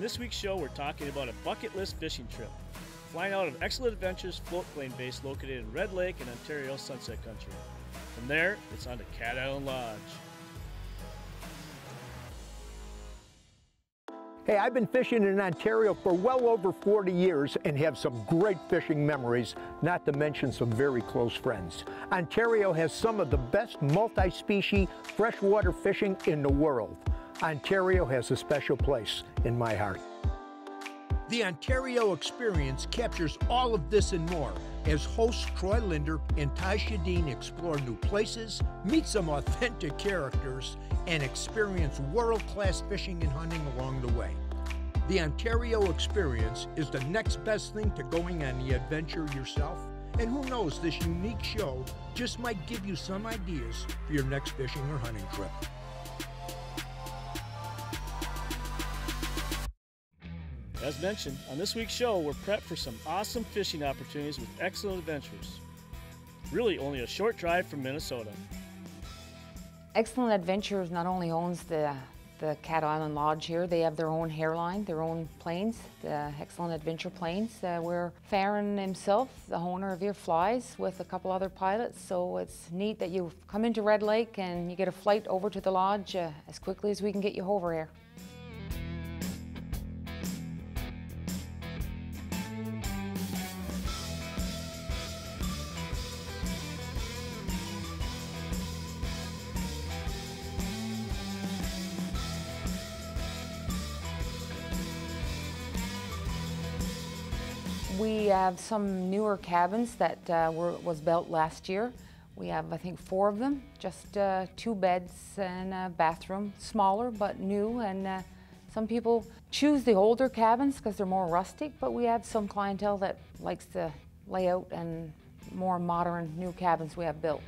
On this week's show, we're talking about a bucket list fishing trip. Flying out of Excellent Adventures float plane base located in Red Lake in Ontario Sunset Country. From there, it's on to Cat Island Lodge. Hey, I've been fishing in Ontario for well over 40 years and have some great fishing memories, not to mention some very close friends. Ontario has some of the best multi-species freshwater fishing in the world. Ontario has a special place in my heart. The Ontario Experience captures all of this and more as hosts Troy Linder and Tasha Dean explore new places, meet some authentic characters, and experience world-class fishing and hunting along the way. The Ontario Experience is the next best thing to going on the adventure yourself, and who knows, this unique show just might give you some ideas for your next fishing or hunting trip. As mentioned, on this week's show, we're prepped for some awesome fishing opportunities with Excellent Adventures. Really only a short drive from Minnesota. Excellent Adventures not only owns the Cat Island Lodge here, they have their own hairline, their own planes, the Excellent Adventure planes, where Farron himself, the owner of here, flies with a couple other pilots. So it's neat that you come into Red Lake and you get a flight over to the lodge as quickly as we can get you over here. We have some newer cabins that was built last year. We have, I think, 4 of them, just 2 beds and a bathroom, smaller but new. And some people choose the older cabins because they're more rustic, but we have some clientele that likes the layout and more modern new cabins we have built.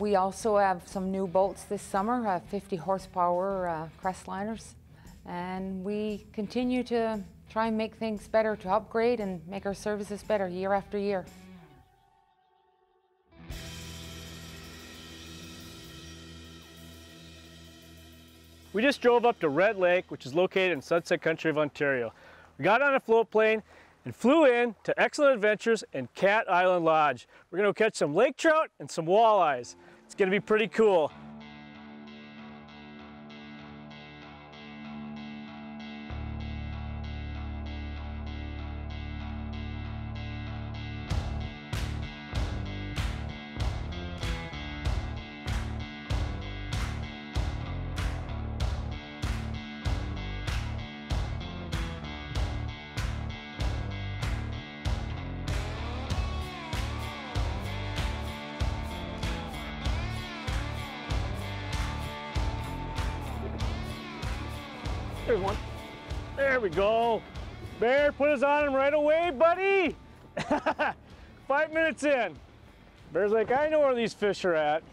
We also have some new boats this summer, 50 horsepower Crestliners. And we continue to try and make things better, to upgrade and make our services better year after year. We just drove up to Red Lake, which is located in Sunset Country of Ontario. We got on a float plane and flew in to Excellent Adventures and Cat Island Lodge. We're gonna catch some lake trout and some walleyes. It's gonna be pretty cool. There's one. There we go. Bear, put us on him right away, buddy. 5 minutes in. Bear's like, I know where these fish are at.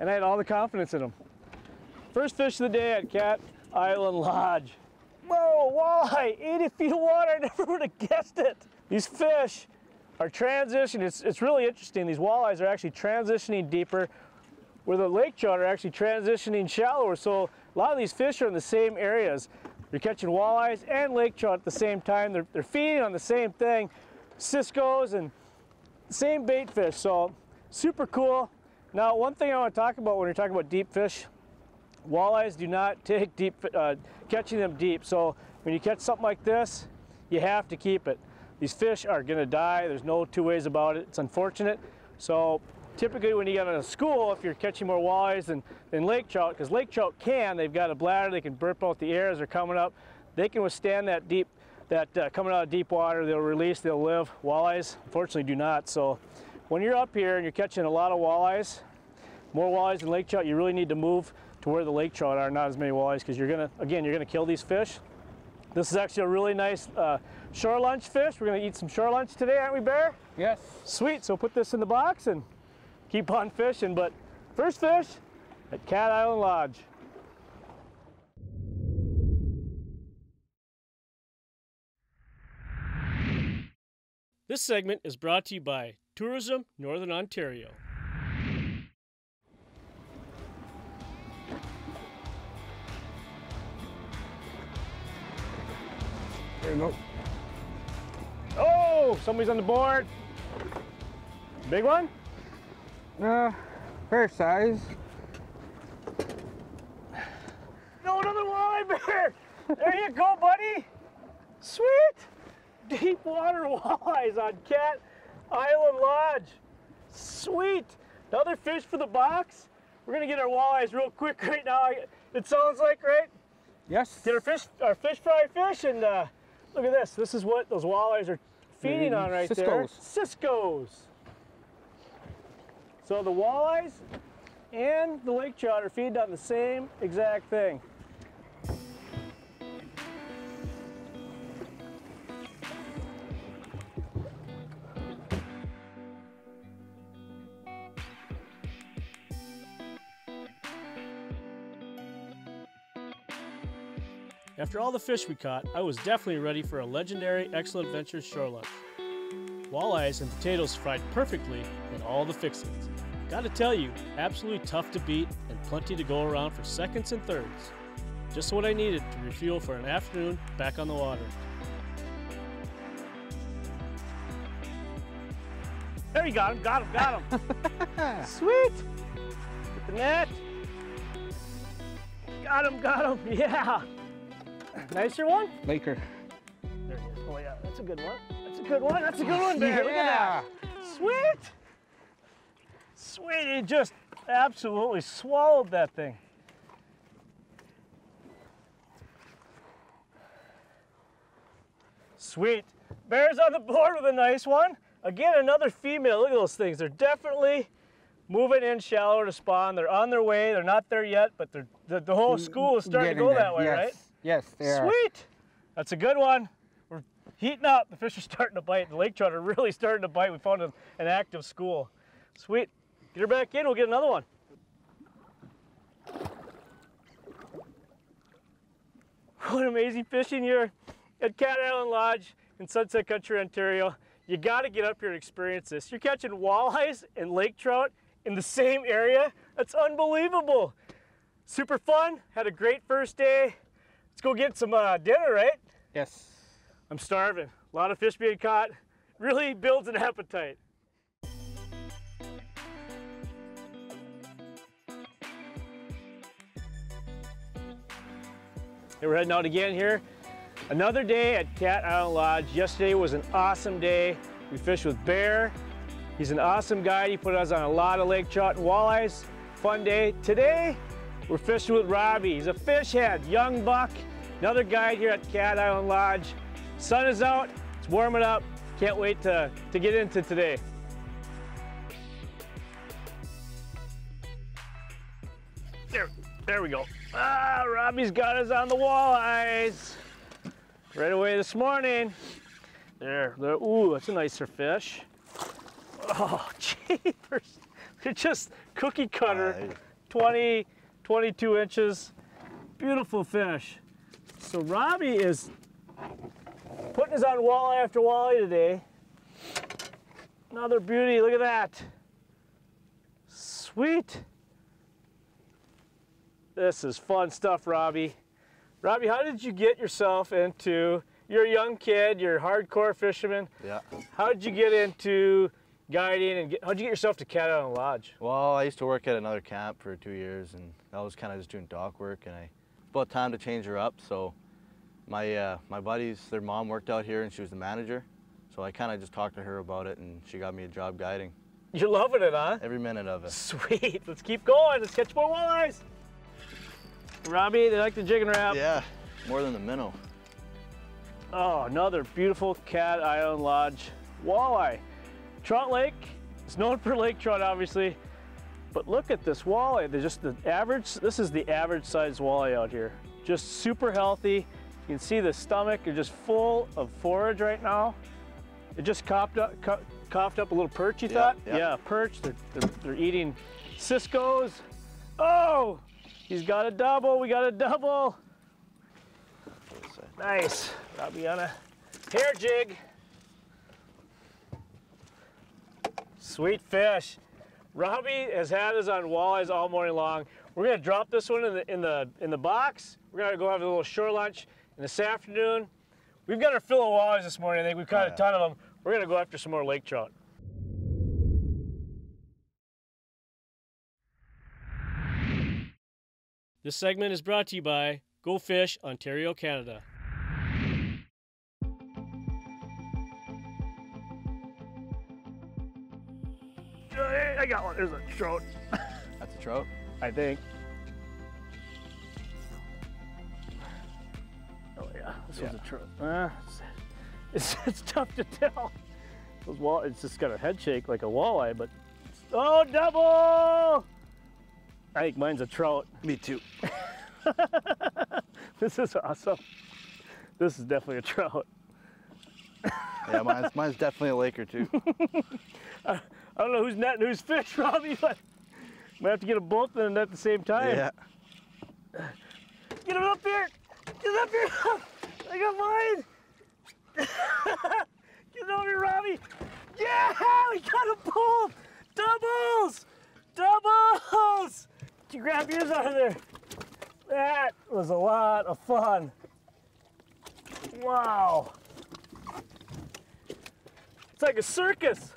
And I had all the confidence in them. First fish of the day at Cat Island Lodge. Whoa, walleye, 80 feet of water. I never would have guessed it. These fish are transitioning. It's really interesting. These walleyes are actually transitioning deeper, where the lake trout are actually transitioning shallower. So a lot of these fish are in the same areas. They're catching walleyes and lake trout at the same time. They're feeding on the same thing, ciscos and same bait fish. So super cool. Now, one thing I want to talk about when you're talking about deep fish, walleyes do not take deep, catching them deep. So when you catch something like this, you have to keep it. These fish are gonna die. There's no two ways about it. It's unfortunate. So typically when you get out of school, if you're catching more walleyes than lake trout, because lake trout they've got a bladder, they can burp out the air as they're coming up. They can withstand that deep, coming out of deep water, they'll release, they'll live. Walleyes, unfortunately, do not. So when you're up here and you're catching a lot of walleyes, more walleyes than lake trout, you really need to move to where the lake trout are, not as many walleyes, because you're gonna, again, you're gonna kill these fish. This is actually a really nice shore lunch fish. We're gonna eat some shore lunch today, aren't we, Bear? Yes. Sweet, so put this in the box and keep on fishing. But first fish at Cat Island Lodge. This segment is brought to you by Tourism Northern Ontario. you know. Oh, somebody's on the board. Big one? Fair size. No, another walleye bear! There you go, buddy! Sweet! Deep water walleyes on Cat Island Lodge. Sweet! Another fish for the box. We're gonna get our walleyes real quick right now. It sounds like, right? Yes. Get our fish fry fish, and look at this. This is what those walleyes are feeding on right there. Ciscos. So the walleyes and the lake trout are feeding on the same exact thing. After all the fish we caught, I was definitely ready for a legendary Excellent Adventures shore lunch. Walleyes and potatoes fried perfectly with all the fixings. Gotta tell you, absolutely tough to beat and plenty to go around for seconds and thirds. Just what I needed to refuel for an afternoon back on the water. There you got him. Sweet! Get the net. Got him, yeah. Nicer one? Laker. There he is. Oh yeah, that's a good one. That's a good one, man. Yeah. Look at that. Sweet. Sweet, he just absolutely swallowed that thing. Sweet. Bear's on the board with a nice one. Again, another female. Look at those things. They're definitely moving in shallower to spawn. They're on their way. They're not there yet, but the whole school is starting to go that way, yes. Right? Yes, they are. Sweet! That's a good one. We're heating up. The fish are starting to bite. The lake trout are really starting to bite. We found an active school. Sweet. Get her back in. We'll get another one. What amazing fishing here at Cat Island Lodge in Sunset Country, Ontario. You got to get up here and experience this. You're catching walleyes and lake trout in the same area. That's unbelievable. Super fun. Had a great first day. Let's go get some dinner, right? Yes. I'm starving. A lot of fish being caught. Really builds an appetite. Hey, we're heading out again here. Another day at Cat Island Lodge. Yesterday was an awesome day. We fished with Bear. He's an awesome guide. He put us on a lot of lake trout and walleyes. Fun day. Today, we're fishing with Robbie. He's a fish head, young buck, another guide here at Cat Island Lodge. Sun is out, it's warming up. Can't wait to get into today. There we go. Ah, Robbie's got us on the walleyes. Right away this morning. There, ooh, that's a nicer fish. Oh, jeepers. They're just cookie cutter, 22 inches, beautiful fish. So Robbie is putting us on walleye after walleye today. Another beauty, look at that. Sweet. This is fun stuff, Robbie. Robbie, how did you get yourself into, you're a young kid, you're a hardcore fisherman. Yeah. How did you get into guiding, and how'd you get yourself to Cat Island Lodge? Well, I used to work at another camp for 2 years, and I was kind of just doing dock work, and it's about time to change her up. So my buddies, their mom worked out here, and she was the manager. So I kind of just talked to her about it, and she got me a job guiding. You're loving it, huh? Every minute of it. Sweet. Let's keep going. Let's catch more walleyes. Robbie, they like the jig and wrap. Yeah, more than the minnow. Oh, another beautiful Cat Island Lodge walleye. Trout Lake is known for lake trout, obviously, but look at this walleye. They're just the average. This is the average size walleye out here. Just super healthy. You can see the stomach. They're just full of forage right now. It just coughed up a little perch. You thought? Yeah, perch. They're eating ciscos. Oh, he's got a double. We got a double. Nice. Robbie on a hair jig. Sweet fish. Robbie has had us on walleyes all morning long. We're gonna drop this one in the box. We're gonna go have a little shore lunch. And this afternoon, We've got our fill of walleyes this morning. I think we've caught a ton of them. We're going to go after some more lake trout. This segment is brought to you by Go Fish, Ontario, Canada. I got one. There's a trout. That's a trout? I think. Oh, yeah. This was a trout. It's tough to tell. It's just got a head shake like a walleye, but... Oh, double! I think mine's a trout. Me too. This is awesome. This is definitely a trout. Yeah, mine's definitely a lake or two. I don't know who's net and who's fish, Robbie, but might have to get them both in at the same time. Yeah. Get him up here! Get him up here! I got mine! Get over here, Robbie! Yeah! We got them both! Doubles! Doubles! Did you grab yours out of there? That was a lot of fun. Wow. It's like a circus.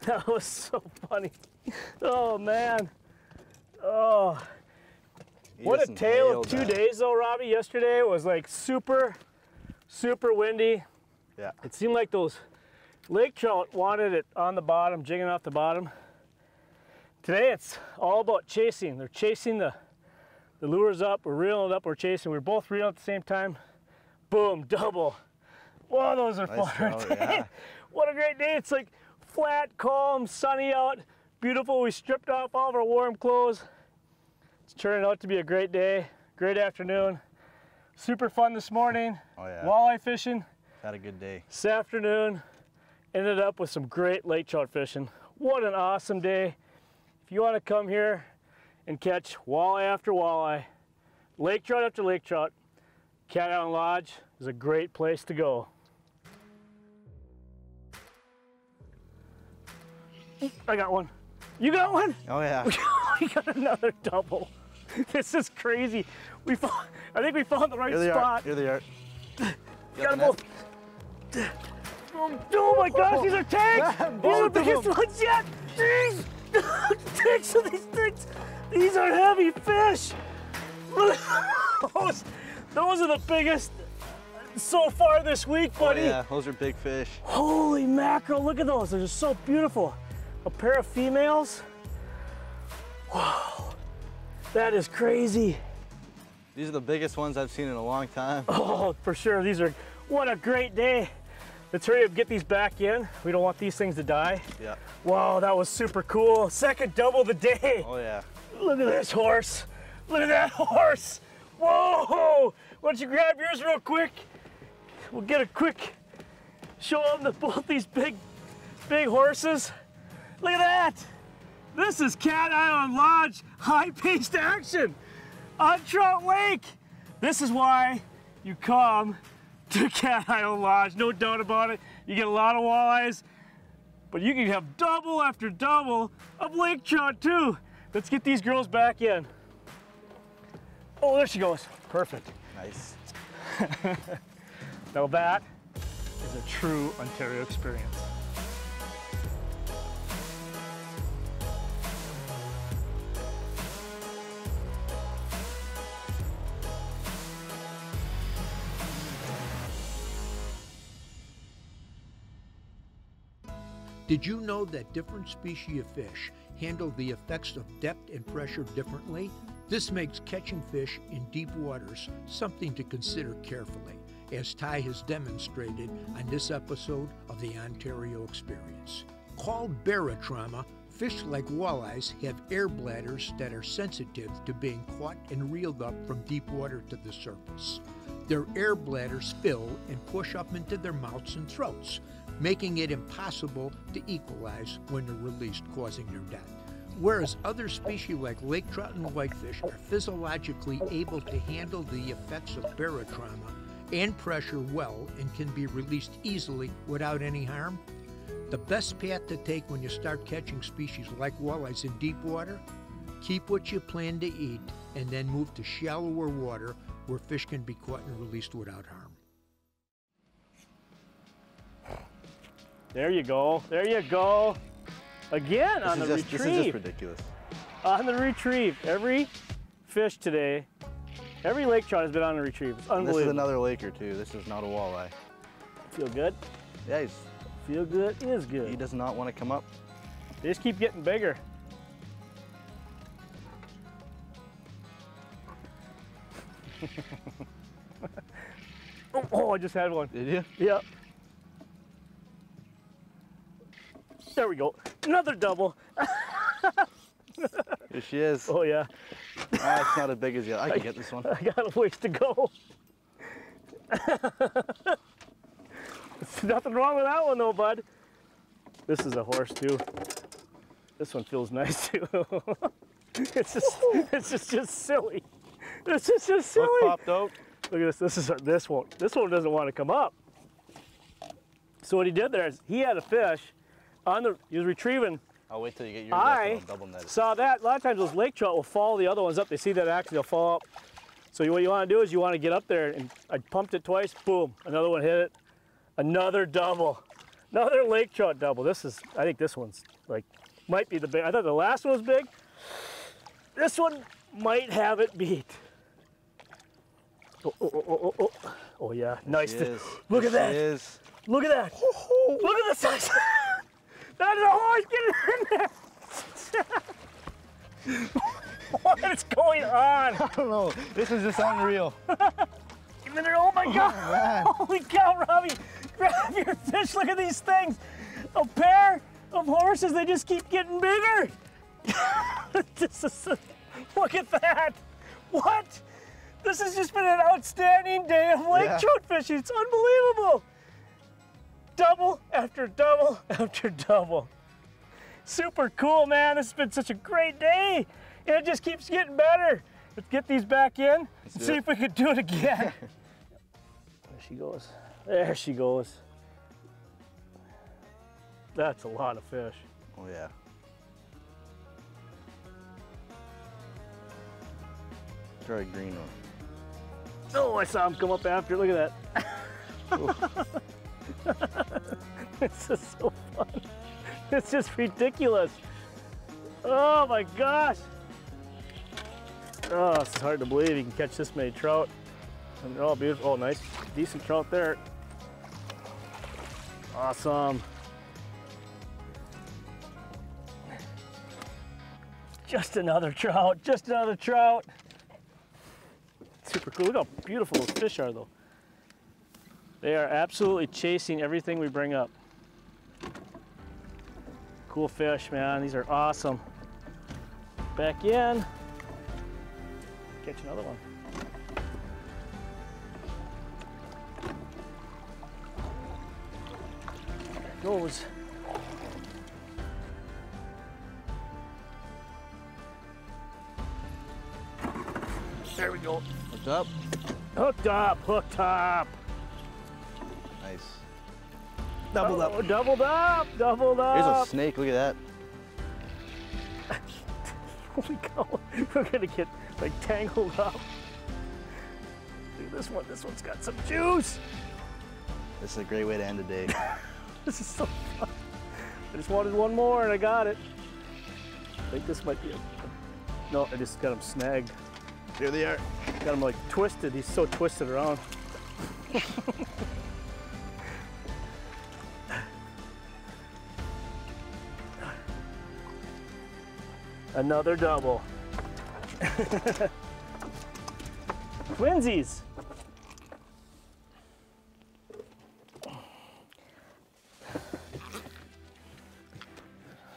That was so funny. Oh man. Oh. What a tale of 2 days though, Robbie. Yesterday was like super, super windy. Yeah. It seemed like those lake trout wanted it on the bottom, jigging off the bottom. Today it's all about chasing. They're chasing the lures up, we're reeling it up, we're chasing. We're both reeling at the same time. Boom, double. Whoa, those are nice fun. Trout, yeah. What a great day. It's like flat, calm, sunny out, beautiful. We stripped off all of our warm clothes. It's turning out to be a great day, great afternoon. Super fun this morning. Oh, yeah. Walleye fishing. Had a good day. This afternoon, ended up with some great lake trout fishing. What an awesome day. If you want to come here and catch walleye after walleye, lake trout after lake trout, Cat Island Lodge is a great place to go. I got one. You got one? Oh yeah. We got another double. This is crazy. We found, I think we found the right spot. Here they are. Got them both. Oh my gosh, these are tanks! These are the biggest ones yet! Jeez! Tanks of these things! These are heavy fish! Look at those! Those are the biggest so far this week, buddy. Oh, yeah, those are big fish. Holy mackerel, look at those. They're just so beautiful. A pair of females. Wow, that is crazy. These are the biggest ones I've seen in a long time. Oh, for sure. These are, what a great day. Let's hurry up, get these back in. We don't want these things to die. Yeah. Wow, that was super cool. Second double of the day. Oh, yeah. Look at this horse. Look at that horse. Whoa! Why don't you grab yours real quick? We'll get a quick show of both these big horses. Look at that! This is Cat Island Lodge high-paced action on Trout Lake. This is why you come to Cat Island Lodge, no doubt about it. You get a lot of walleyes, but you can have double after double of lake trout too. Let's get these girls back in. Oh, there she goes. Perfect. Nice. Now that is a true Ontario experience. Did you know that different species of fish handle the effects of depth and pressure differently? This makes catching fish in deep waters something to consider carefully, as Ty has demonstrated on this episode of the Ontario Experience. Called barotrauma, fish like walleyes have air bladders that are sensitive to being caught and reeled up from deep water to the surface. Their air bladders fill and push up into their mouths and throats, making it impossible to equalize when they're released, causing their death. Whereas other species like lake trout and whitefish are physiologically able to handle the effects of barotrauma and pressure well and can be released easily without any harm, the best path to take when you start catching species like walleyes in deep water, keep what you plan to eat and then move to shallower water where fish can be caught and released without harm. There you go. There you go. Again on the retrieve. This is just ridiculous. On the retrieve. Every fish today, every lake trout has been on the retrieve. It's unbelievable. This is another laker too. This is not a walleye. Feel good? Yeah, he's... Feel good is good. He does not want to come up. They just keep getting bigger. Oh, I just had one. Did you? Yep. There we go. Another double. Here she is. Oh, yeah. Ah, it's not as big as the other. I can get this one. I got a ways to go. There's nothing wrong with that one, though, bud. This is a horse, too. This one feels nice, too. It's just silly. This is just silly. Look, popped out. Look at this. This one doesn't want to come up. So what he did there is he had a fish on the. He was retrieving. I'll wait till you get your double net. Saw that. A lot of times those lake trout will follow the other ones up. They see that action, they'll follow up. So what you want to do is you want to get up there, and I pumped it twice. Boom! Another one hit it. Another double. Another lake trout double. This is. I think this one's like might be the big. I thought the last one was big. This one might have it beat. Oh yeah, nice. Look at that. Look at that. Look at the size. That is a horse. Get it in there. What is going on? I don't know. This is just unreal. Get in there. Oh my God. Man. Holy cow, Robbie. Grab your fish. Look at these things. A pair of horses. They just keep getting bigger. Look at that. What? This has just been an outstanding day of lake trout fishing. It's unbelievable. Double after double after double. Super cool, man. This has been such a great day. And it just keeps getting better. Let's get these back in and see if we can do it again. There she goes. There she goes. That's a lot of fish. Oh, yeah. Try a green one. Oh, I saw him come up after. Look at that. This is so fun. It's just ridiculous. Oh my gosh. Oh, it's hard to believe you can catch this many trout. And they're all beautiful. Oh, nice, decent trout there. Awesome. Just another trout. Just another trout. Super cool. Look how beautiful those fish are, though. They are absolutely chasing everything we bring up. Cool fish, man. These are awesome. Back in. Catch another one. There it goes. There we go. Hooked up. Hooked up, hooked up. Nice. Doubled up. Doubled up, doubled up. Here's a snake, look at that. Holy cow, we're gonna get like tangled up. Dude, this one's got some juice. This is a great way to end the day. This is so fun. I just wanted one more and I got it. I think this might be a, no, I just got him snagged. Here they are. Got him like twisted. He's so twisted around. Another double. Twinsies.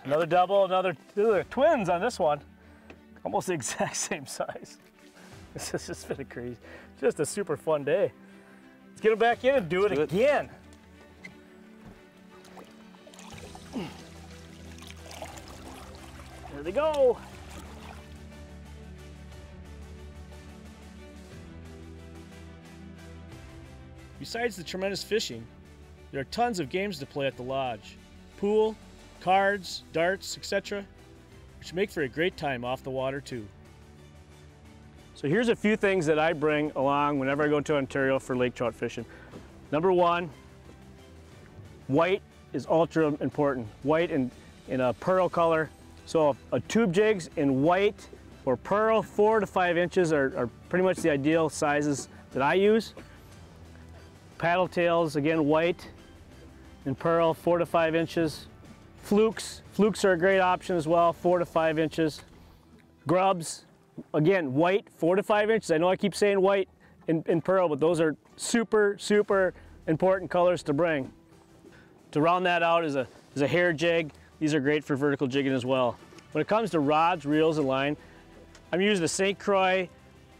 Another double. Another twins on this one. Almost the exact same size. This has just been crazy. Just a super fun day. Let's get them back in and do it again. There they go. Besides the tremendous fishing, there are tons of games to play at the lodge. Pool, cards, darts, etc., which make for a great time off the water too. So here's a few things that I bring along whenever I go to Ontario for lake trout fishing. Number one, white is ultra important. White and in a pearl color. So a tube jigs in white or pearl, 4 to 5 inches are pretty much the ideal sizes that I use. Paddle tails, again, white and pearl, 4 to 5 inches. Flukes, flukes are a great option as well, 4 to 5 inches. Grubs, again, white, 4 to 5 inches. I know I keep saying white and pearl, but those are super, super important colors to bring. To round that out is a hair jig. These are great for vertical jigging as well. When it comes to rods, reels, and line, I'm using the St. Croix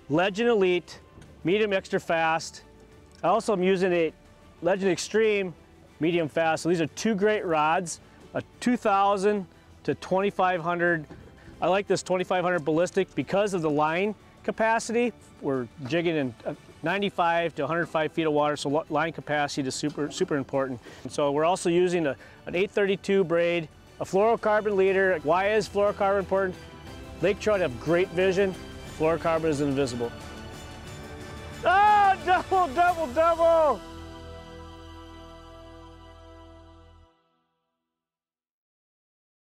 Legend Elite, medium extra fast. I also am using a Legend Extreme, medium fast. So these are two great rods, a 2,000 to 2,500. I like this 2,500 ballistic because of the line capacity. We're jigging in 95 to 105 feet of water, so line capacity is super, super important. And so we're also using an 832 braid, a fluorocarbon leader. Why is fluorocarbon important? Lake trout have great vision. Fluorocarbon is invisible. Oh, double, double, double!